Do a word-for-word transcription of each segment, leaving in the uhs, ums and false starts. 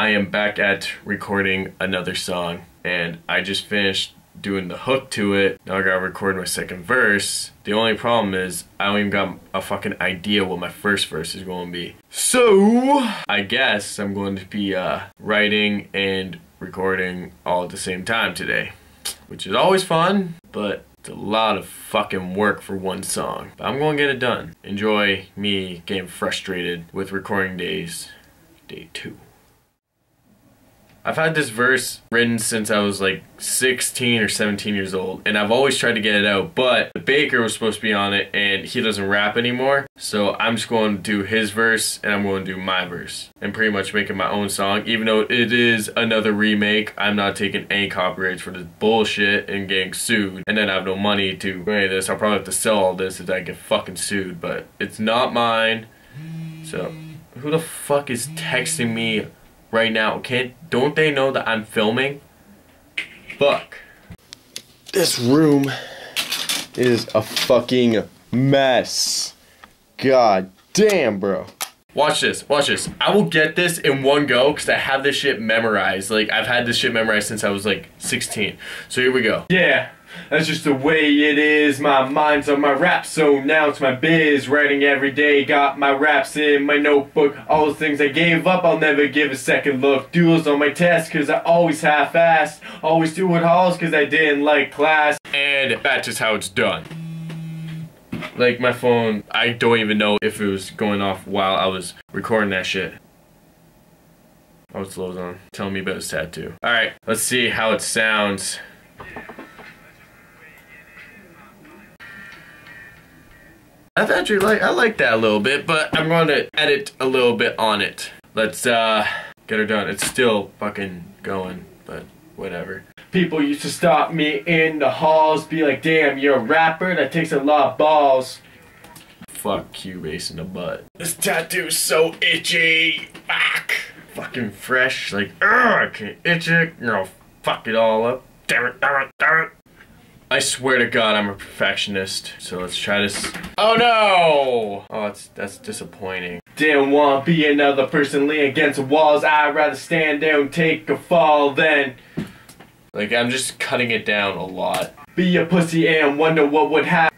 I am back at recording another song, and I just finished doing the hook to it. Now I gotta record my second verse. The only problem is I don't even got a fucking idea what my first verse is going to be. So I guess I'm going to be uh, writing and recording all at the same time today, which is always fun, but it's a lot of fucking work for one song. But I'm going to get it done. Enjoy me getting frustrated with recording days, day two. I've had this verse written since I was like sixteen or seventeen years old, and I've always tried to get it out, but the baker was supposed to be on it and he doesn't rap anymore, so I'm just going to do his verse and I'm going to do my verse and pretty much making my own song, even though it is another remake. I'm not taking any copyrights for this bullshit and getting sued, and then I have no money to do any of this. I'll probably have to sell all this if I get fucking sued, but it's not mine. So who the fuck is texting me right now? Can't, don't they know that I'm filming? Fuck. This room is a fucking mess. God damn, bro. Watch this, watch this. I will get this in one go because I have this shit memorized. Like, I've had this shit memorized since I was like sixteen. So here we go. Yeah, that's just the way it is. My mind's on my rap, so now it's my biz. Writing every day, got my raps in my notebook. All the things I gave up, I'll never give a second look. Duels on my test, cause I always half-assed. Always do it halls, cause I didn't like class. And that's just how it's done. Like, my phone, I don't even know if it was going off while I was recording that shit. Oh, it's lows on. Tell me about his tattoo. Alright, let's see how it sounds. I've actually like I like that a little bit, but I'm going to edit a little bit on it. Let's uh get her done. It's still fucking going, but whatever. People used to stop me in the halls, be like, "Damn, you're a rapper. That takes a lot of balls." Fuck Cubase in the butt. This tattoo's so itchy. Fuck. Fucking fresh. Like, ugh, I can't itch it. You know, fuck it all up. Damn it. Damn it. Damn it. I swear to God, I'm a perfectionist. So let's try this. Oh no! Oh, it's, that's disappointing. Didn't want to be another person leaning against the walls. I'd rather stand there and take a fall than... Like, I'm just cutting it down a lot. Be a pussy and wonder what would happen.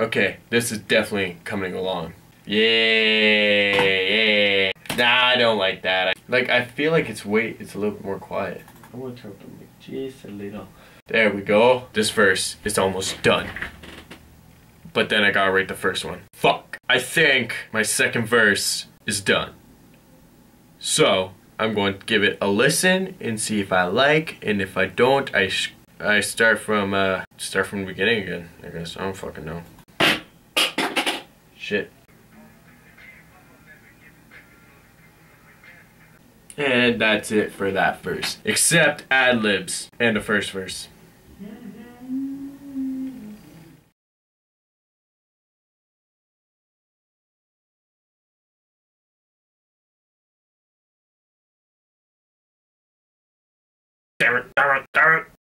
Okay, this is definitely coming along. Yeah, yeah. Nah, I don't like that. I, like, I feel like it's way, it's a little bit more quiet. I want to turn up the mic just a little. There we go. This verse is almost done. But then I gotta rate the first one. Fuck. I think my second verse is done. So, I'm going to give it a listen and see if I like, and if I don't, I sh I start from, uh, start from the beginning again, I guess. I don't fucking know. Shit. And that's it for that verse. Except ad-libs and the first verse. Damn it, damn it, damn it.